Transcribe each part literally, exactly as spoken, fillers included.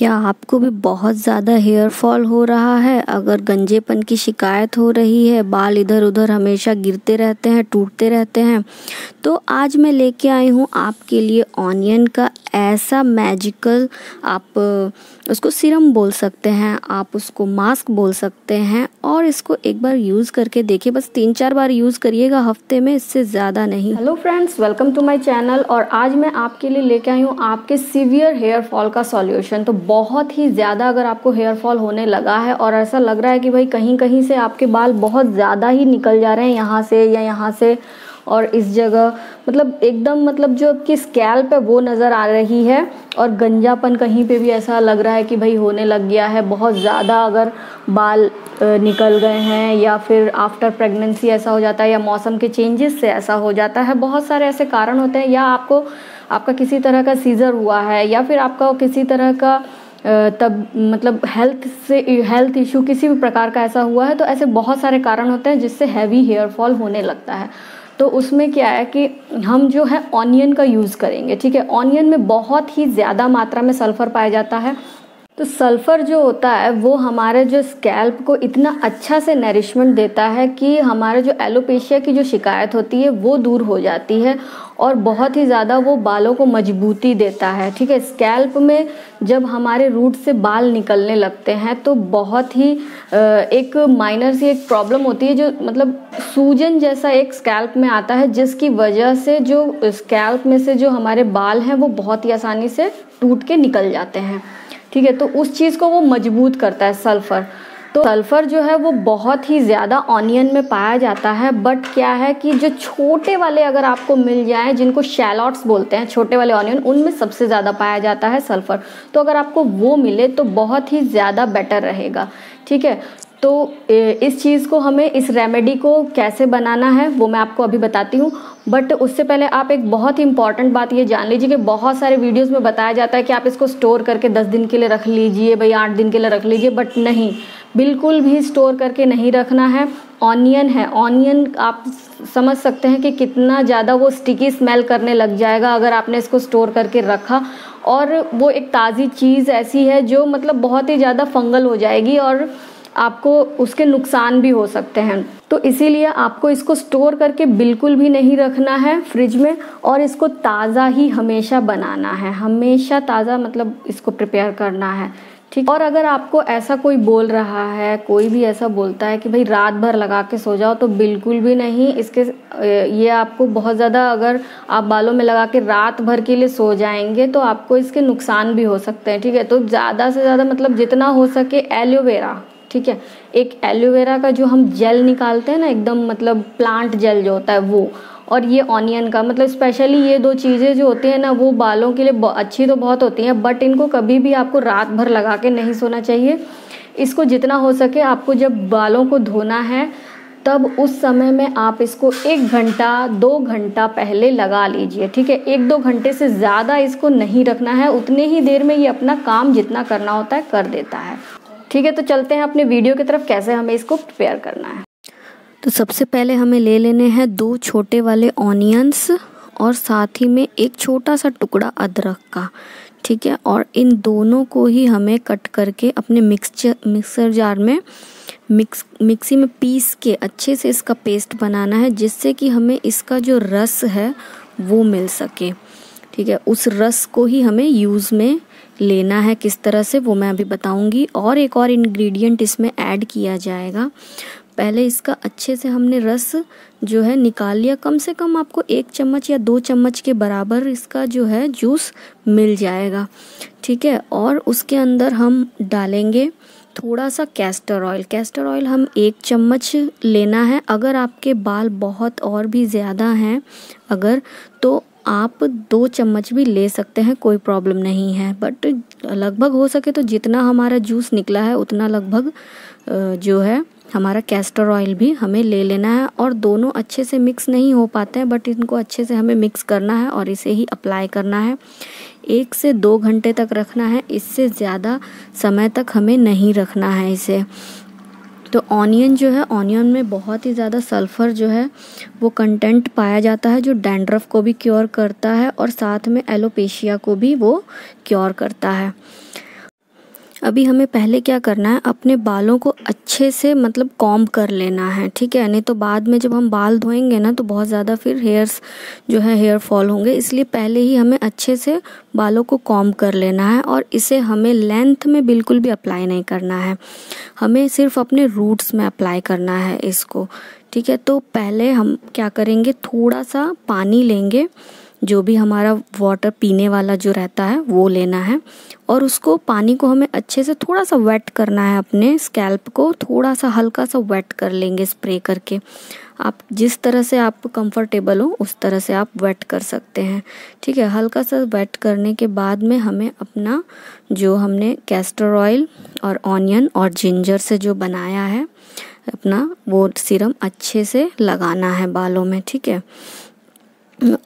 क्या आपको भी बहुत ज़्यादा हेयर फॉल हो रहा है? अगर गंजेपन की शिकायत हो रही है, बाल इधर उधर हमेशा गिरते रहते हैं, टूटते रहते हैं, तो आज मैं लेके आई हूँ आपके लिए ऑनियन का ऐसा मैजिकल, आप उसको सीरम बोल सकते हैं, आप उसको मास्क बोल सकते हैं। और इसको एक बार यूज़ करके देखिए, बस तीन चार बार यूज़ करिएगा हफ्ते में, इससे ज़्यादा नहीं। Hello friends, welcome to my channel. और आज मैं आपके लिए लेके आई हूँ आपके सीवियर हेयर फॉल का सॉल्यूशन। तो बहुत ही ज़्यादा अगर आपको हेयर फॉल होने लगा है और ऐसा लग रहा है कि भाई कहीं कहीं से आपके बाल बहुत ज़्यादा ही निकल जा रहे हैं, यहाँ से या यहाँ से और इस जगह, मतलब एकदम, मतलब जो आपकी स्कैल्प है वो नज़र आ रही है, और गंजापन कहीं पे भी ऐसा लग रहा है कि भाई होने लग गया है, बहुत ज़्यादा अगर बाल निकल गए हैं, या फिर आफ्टर प्रेगनेंसी ऐसा हो जाता है, या मौसम के चेंजेस से ऐसा हो जाता है, बहुत सारे ऐसे कारण होते हैं, या आपको आपका किसी तरह का सीजर हुआ है, या फिर आपका किसी तरह का तब मतलब हेल्थ से हेल्थ इशू किसी भी प्रकार का ऐसा हुआ है। तो ऐसे बहुत सारे कारण होते हैं जिससे हैवी हेयर फॉल होने लगता है। तो उसमें क्या है कि हम जो है ऑनियन का यूज़ करेंगे, ठीक है। ऑनियन में बहुत ही ज़्यादा मात्रा में सल्फ़र पाया जाता है, तो सल्फ़र जो होता है वो हमारे जो स्कैल्प को इतना अच्छा से नरिशमेंट देता है कि हमारे जो एलोपेशिया की जो शिकायत होती है वो दूर हो जाती है, और बहुत ही ज़्यादा वो बालों को मजबूती देता है, ठीक है। स्कैल्प में जब हमारे रूट से बाल निकलने लगते हैं तो बहुत ही एक माइनर सी एक प्रॉब्लम होती है, जो मतलब सूजन जैसा एक स्कैल्प में आता है, जिसकी वजह से जो स्कैल्प में से जो हमारे बाल हैं वो बहुत ही आसानी से टूट के निकल जाते हैं, ठीक है। तो उस चीज़ को वो मजबूत करता है सल्फ़र। तो सल्फ़र जो है वो बहुत ही ज़्यादा ऑनियन में पाया जाता है। बट क्या है कि जो छोटे वाले अगर आपको मिल जाएं, जिनको शैलॉट्स बोलते हैं, छोटे वाले ऑनियन, उनमें सबसे ज़्यादा पाया जाता है सल्फ़र। तो अगर आपको वो मिले तो बहुत ही ज़्यादा बेटर रहेगा, ठीक है। तो इस चीज़ को हमें, इस रेमेडी को कैसे बनाना है वो मैं आपको अभी बताती हूँ। बट उससे पहले आप एक बहुत ही इंपॉर्टेंट बात ये जान लीजिए कि बहुत सारे वीडियोस में बताया जाता है कि आप इसको स्टोर करके दस दिन के लिए रख लीजिए, भाई आठ दिन के लिए रख लीजिए। बट नहीं, बिल्कुल भी स्टोर करके नहीं रखना है। ऑनियन है, ऑनियन आप समझ सकते हैं कि कितना ज़्यादा वो स्टिकी स्मेल करने लग जाएगा अगर आपने इसको स्टोर करके रखा। और वो एक ताज़ी चीज़ ऐसी है जो मतलब बहुत ही ज़्यादा फंगल हो जाएगी, और आपको उसके नुकसान भी हो सकते हैं। तो इसीलिए आपको इसको स्टोर करके बिल्कुल भी नहीं रखना है फ्रिज में, और इसको ताज़ा ही हमेशा बनाना है, हमेशा ताज़ा, मतलब इसको प्रिपेयर करना है, ठीक। और अगर आपको ऐसा कोई बोल रहा है, कोई भी ऐसा बोलता है कि भाई रात भर लगा के सो जाओ, तो बिल्कुल भी नहीं। इसके ये आपको बहुत ज़्यादा, अगर आप बालों में लगा के रात भर के लिए सो जाएंगे तो आपको इसके नुकसान भी हो सकते हैं, ठीक है। तो ज़्यादा से ज़्यादा, मतलब जितना हो सके एलोवेरा, ठीक है, एक एलोवेरा का जो हम जेल निकालते हैं ना, एकदम मतलब प्लांट जेल जो होता है वो, और ये ऑनियन का, मतलब स्पेशली ये दो चीज़ें जो होती हैं ना, वो बालों के लिए अच्छी तो बहुत होती हैं, बट इनको कभी भी आपको रात भर लगा के नहीं सोना चाहिए। इसको जितना हो सके आपको जब बालों को धोना है तब उस समय में आप इसको एक घंटा दो घंटा पहले लगा लीजिए, ठीक है। एक दो घंटे से ज़्यादा इसको नहीं रखना है, उतने ही देर में ये अपना काम जितना करना होता है कर देता है, ठीक है। तो चलते हैं अपने वीडियो की तरफ, कैसे हमें इसको प्रिपेयर करना है। तो सबसे पहले हमें ले लेने हैं दो छोटे वाले ऑनियंस, और साथ ही में एक छोटा सा टुकड़ा अदरक का, ठीक है। और इन दोनों को ही हमें कट करके अपने मिक्सचर मिक्सर जार में मिक्स मिक्सी में पीस के अच्छे से इसका पेस्ट बनाना है, जिससे कि हमें इसका जो रस है वो मिल सके, ठीक है। उस रस को ही हमें यूज़ में लेना है, किस तरह से वो मैं अभी बताऊंगी। और एक और इंग्रेडिएंट इसमें ऐड किया जाएगा। पहले इसका अच्छे से हमने रस जो है निकाल लिया, कम से कम आपको एक चम्मच या दो चम्मच के बराबर इसका जो है जूस मिल जाएगा, ठीक है। और उसके अंदर हम डालेंगे थोड़ा सा कैस्टर ऑयल। कैस्टर ऑयल हम एक चम्मच लेना है। अगर आपके बाल बहुत और भी ज़्यादा हैं अगर, तो आप दो चम्मच भी ले सकते हैं, कोई प्रॉब्लम नहीं है। बट लगभग हो सके तो जितना हमारा जूस निकला है उतना लगभग जो है हमारा कैस्टर ऑयल भी हमें ले लेना है। और दोनों अच्छे से मिक्स नहीं हो पाते हैं, बट इनको अच्छे से हमें मिक्स करना है और इसे ही अप्लाई करना है। एक से दो घंटे तक रखना है, इससे ज़्यादा समय तक हमें नहीं रखना है इसे। तो ऑनियन जो है, ऑनियन में बहुत ही ज़्यादा सल्फ़र जो है वो कंटेंट पाया जाता है, जो डैंड्रफ को भी क्योर करता है और साथ में एलोपेशिया को भी वो क्योर करता है। अभी हमें पहले क्या करना है, अपने बालों को अच्छे से मतलब कॉम्ब कर लेना है, ठीक है। नहीं तो बाद में जब हम बाल धोएंगे ना तो बहुत ज़्यादा फिर हेयर्स जो है हेयर फॉल होंगे, इसलिए पहले ही हमें अच्छे से बालों को कॉम्ब कर लेना है। और इसे हमें लेंथ में बिल्कुल भी अप्लाई नहीं करना है, हमें सिर्फ अपने रूट्स में अप्लाई करना है इसको, ठीक है। तो पहले हम क्या करेंगे, थोड़ा सा पानी लेंगे, जो भी हमारा वाटर पीने वाला जो रहता है वो लेना है, और उसको पानी को हमें अच्छे से थोड़ा सा वेट करना है, अपने स्कैल्प को थोड़ा सा हल्का सा वेट कर लेंगे स्प्रे करके। आप जिस तरह से आप कंफर्टेबल हो उस तरह से आप वेट कर सकते हैं, ठीक है। हल्का सा वेट करने के बाद में हमें अपना जो हमने कैस्टर ऑयल और ऑनियन और जिंजर से जो बनाया है अपना वो सीरम अच्छे से लगाना है बालों में, ठीक है।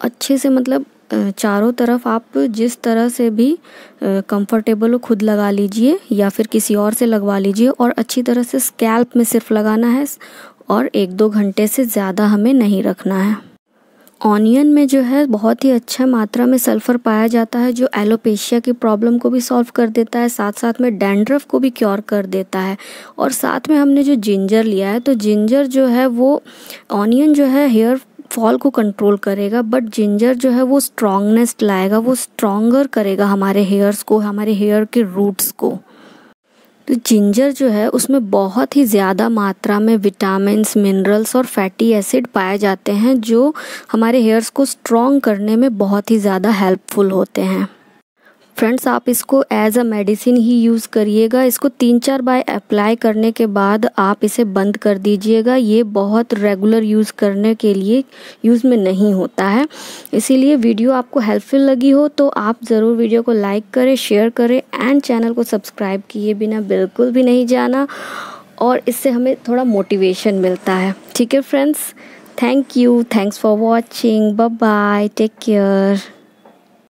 अच्छे से मतलब चारों तरफ आप जिस तरह से भी कंफर्टेबल हो खुद लगा लीजिए या फिर किसी और से लगवा लीजिए, और अच्छी तरह से स्कैल्प में सिर्फ लगाना है और एक दो घंटे से ज़्यादा हमें नहीं रखना है। ऑनियन में जो है बहुत ही अच्छा मात्रा में सल्फ़र पाया जाता है, जो एलोपेशिया की प्रॉब्लम को भी सॉल्व कर देता है, साथ साथ में डैंड्रफ को भी क्योर कर देता है। और साथ में हमने जो जिंजर लिया है, तो जिंजर जो है वो ऑनियन जो है हेयर फॉल को कंट्रोल करेगा, बट जिंजर जो है वो स्ट्रॉन्गनेस लाएगा, वो स्ट्रॉन्गर करेगा हमारे हेयर्स को, हमारे हेयर के रूट्स को। तो जिंजर जो है उसमें बहुत ही ज़्यादा मात्रा में विटामिन्स, मिनरल्स और फैटी एसिड पाए जाते हैं, जो हमारे हेयर्स को स्ट्रॉन्ग करने में बहुत ही ज़्यादा हेल्पफुल होते हैं। फ्रेंड्स, आप इसको एज अ मेडिसिन ही यूज़ करिएगा। इसको तीन चार बार अप्लाई करने के बाद आप इसे बंद कर दीजिएगा। ये बहुत रेगुलर यूज़ करने के लिए यूज़ में नहीं होता है। इसीलिए वीडियो आपको हेल्पफुल लगी हो तो आप ज़रूर वीडियो को लाइक करें, शेयर करें एंड चैनल को सब्सक्राइब किए बिना बिल्कुल भी नहीं जाना, और इससे हमें थोड़ा मोटिवेशन मिलता है, ठीक है। Friends, thank you, thanks for watching, bye bye, take care.